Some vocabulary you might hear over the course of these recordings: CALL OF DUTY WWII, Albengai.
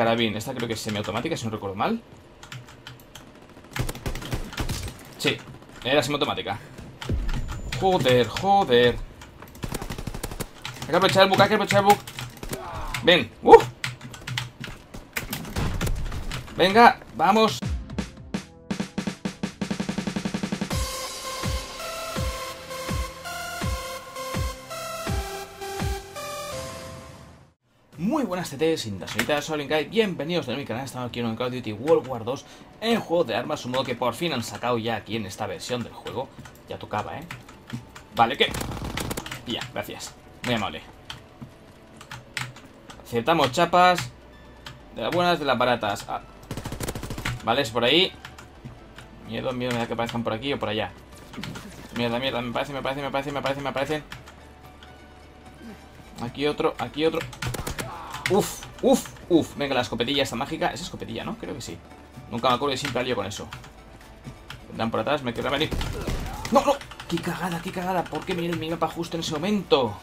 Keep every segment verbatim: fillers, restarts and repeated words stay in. carabina. Esta creo que es semiautomática, si no recuerdo mal. Sí, era semiautomática. Joder, joder. Hay que aprovechar el bug, hay que aprovechar el bug. Ven, uh. Venga, vamos. Muy buenas T Ts, Indasonitas, soy Albengai, bienvenidos de nuevo a mi canal. Estamos aquí en Call of Duty World War dos, el juego de armas, un modo que por fin han sacado ya aquí en esta versión del juego. Ya tocaba, ¿eh? Vale, ¿qué? Ya, gracias, muy amable. Aceptamos chapas, de las buenas, de las baratas. Ah. Vale, es por ahí. Miedo, miedo, me da que aparezcan por aquí o por allá. Mierda, mierda, me parece, me parece, me parece, me parece, me aparecen. Aquí otro, aquí otro. Uf, uf, uf. Venga, la escopetilla esta mágica. Es escopetilla, ¿no? Creo que sí. Nunca me acuerdo y siempre lío con eso. Vendrán por atrás, me querrán venir. ¡No, no! ¡Qué cagada, qué cagada! ¿Por qué me viene mi mapa justo en ese momento?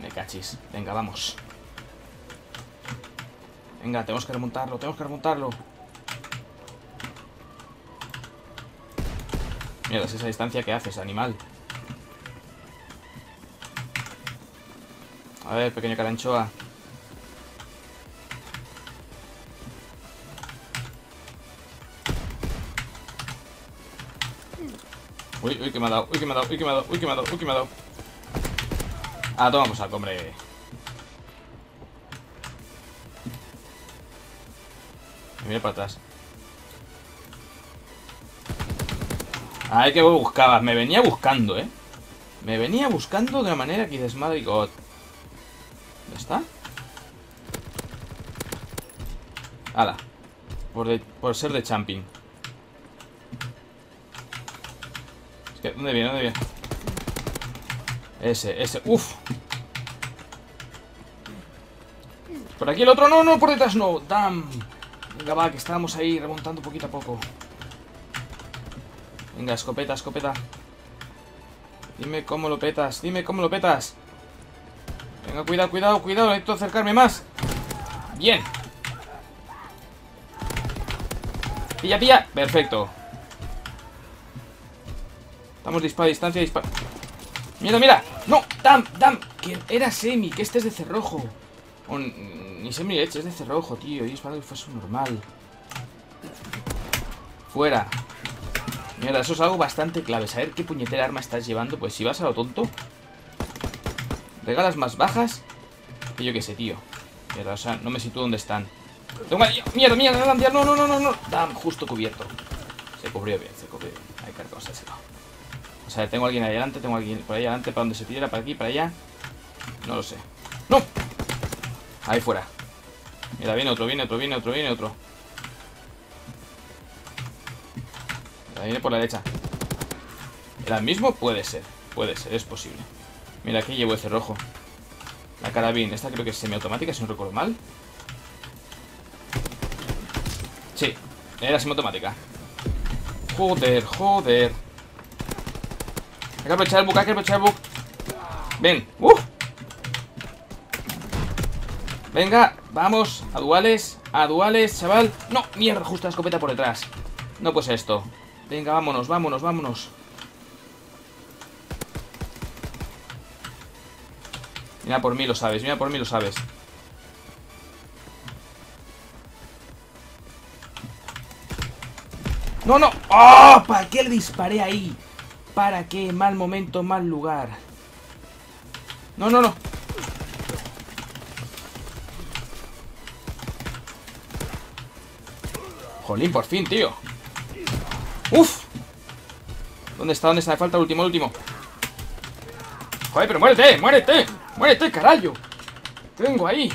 Me cachis. Venga, vamos. Venga, tenemos que remontarlo, tenemos que remontarlo. Mira, es esa distancia que haces, animal. A ver, pequeño caranchoa. Uy, uy, que me ha dado, uy, que me ha dado, uy, que me ha dado, uy, que me ha dado, uy, que me ha dado. Ah, toma, pues, hombre. Me mira para atrás. Ay, que vos buscabas. Me venía buscando, eh. Me venía buscando de una manera que dices, madre god. ¿Dónde está? Ala. Por, de, por ser de champion. ¿Dónde viene? ¿Dónde viene? Ese, ese, uff. Por aquí el otro, no, no, por detrás no. Damn. Venga, va, que estábamos ahí remontando poquito a poco. Venga, escopeta, escopeta. Dime cómo lo petas, dime cómo lo petas. Venga, cuidado, cuidado, cuidado. Necesito acercarme más. Bien. Pilla, pilla, perfecto. Estamos dispara, distancia, dispara. ¡Mira, mira! ¡No! ¡Dam! ¡Dam! Que era semi, que este es de cerrojo. Oh, ni semi leche, es de cerrojo, tío. Y es para que fuese normal. Fuera. Mira, eso es algo bastante clave. Saber qué puñetera arma estás llevando. Pues si vas a lo tonto, regalas más bajas. Que yo qué sé, tío. Mierda, o sea, no me sitúo dónde están. Tengo... ¡Mierda, mierda! ¡No, no, no, no, no! ¡Dam! Justo cubierto. Se cubrió bien, se cubrió bien. Hay que arcárselo. O sea, tengo alguien ahí adelante, tengo alguien por ahí adelante, para donde se tira, para aquí, para allá. No lo sé. ¡No! Ahí fuera. Mira, viene otro, viene otro, viene otro, viene otro. Mira, viene por la derecha. ¿Era el mismo? Puede ser, puede ser, es posible. Mira, aquí llevo el cerrojo. La carabina, esta creo que es semiautomática, si no recuerdo mal. Sí, era semiautomática. Joder, joder. Hay que aprovechar el bug, hay que aprovechar el bug. Ven, uh. Venga, vamos, a duales, a duales, chaval. No, mierda, justo la escopeta por detrás. No, pues esto. Venga, vámonos, vámonos, vámonos. Mira por mí lo sabes, mira por mí lo sabes. No, no, oh, ¿para qué le disparé ahí? ¿Para qué? Mal momento, mal lugar. No, no, no. Jolín, por fin, tío. Uf. ¿Dónde está? ¿Dónde está? Me falta el último, el último. Joder, pero muérete, muérete. Muérete, carajo. Tengo ahí.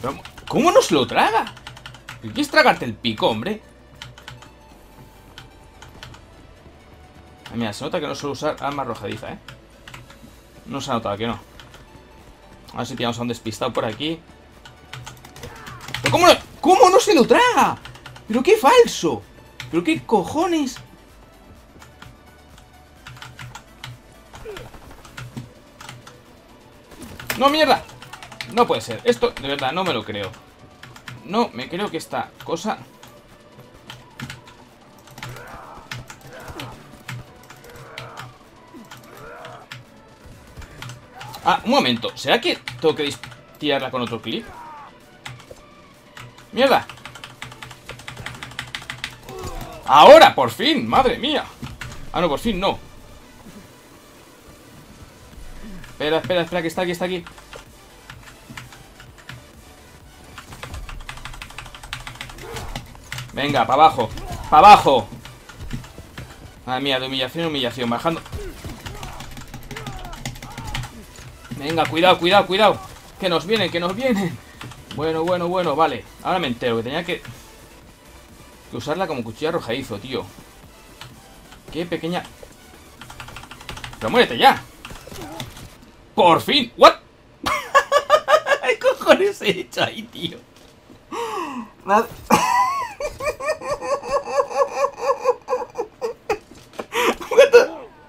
Pero... ¿Cómo nos lo traga? ¿Quieres tragarte el pico, hombre? Ah, mira, se nota que no suelo usar arma arrojadiza, ¿eh? No se ha notado que no. A ver si tiramos a un despistado por aquí. ¿Pero cómo no, cómo no se lo traga? ¡Pero qué falso! ¿Pero qué cojones? ¡No, mierda! No puede ser, esto de verdad no me lo creo. No me creo que esta cosa... Ah, un momento, ¿será que tengo que tirarla con otro clip? ¡Mierda! ¡Ahora, por fin! ¡Madre mía! Ah, no, por fin no. Espera, espera, espera, que está aquí, está aquí. Venga, para abajo, para abajo. Madre mía, de humillación, humillación, bajando. Venga, cuidado, cuidado, cuidado. Que nos vienen, que nos vienen. Bueno, bueno, bueno, vale. Ahora me entero que tenía que, que usarla como cuchillo arrojadizo, tío. Qué pequeña. Pero muérete ya. Por fin. ¿What? ¿Qué cojones he hecho ahí, tío? Nada.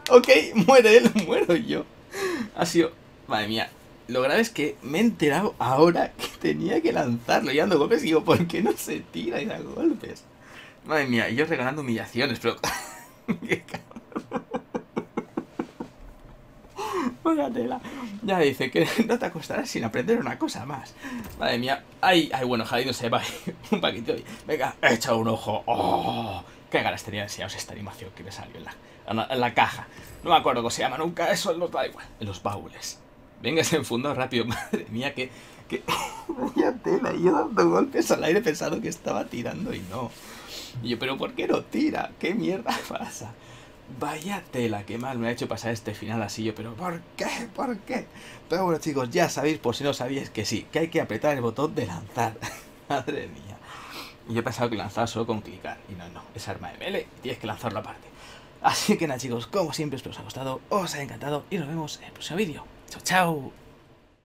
Ok, muere él, muero yo. Ha sido... Madre mía, lo grave es que me he enterado ahora que tenía que lanzarlo y dando golpes y digo, ¿por qué no se tira y da golpes? Madre mía, ellos regalando humillaciones, pero... ¡Qué cabrón! Póngatela. Ya dice que no te acostarás sin aprender una cosa más. Madre mía. Ay, ay, bueno, Javi no se va. Un paquito hoy. Venga, echa un ojo. ¡Oh! Qué ganas tenía de enseñaros esta animación que me salió en la, en, la, en la caja. No me acuerdo cómo se llama nunca, eso no da igual. En los baúles. Venga, se enfundó rápido. Madre mía, que... que... Vaya tela, y yo dando golpes al aire pensando que estaba tirando y no. Y yo, ¿pero por qué no tira? ¿Qué mierda pasa? Vaya tela, qué mal me ha hecho pasar este final así yo, pero ¿por qué? ¿Por qué? Pero bueno, chicos, ya sabéis, por si no sabíais, que sí, que hay que apretar el botón de lanzar. Madre mía. Y yo he pensado que lanzaba solo con clicar. Y no, no, es arma de melee, tienes que lanzarlo aparte. Así que nada, chicos, como siempre, espero os haya gustado, os haya encantado y nos vemos en el próximo vídeo. ¡Chao, chao!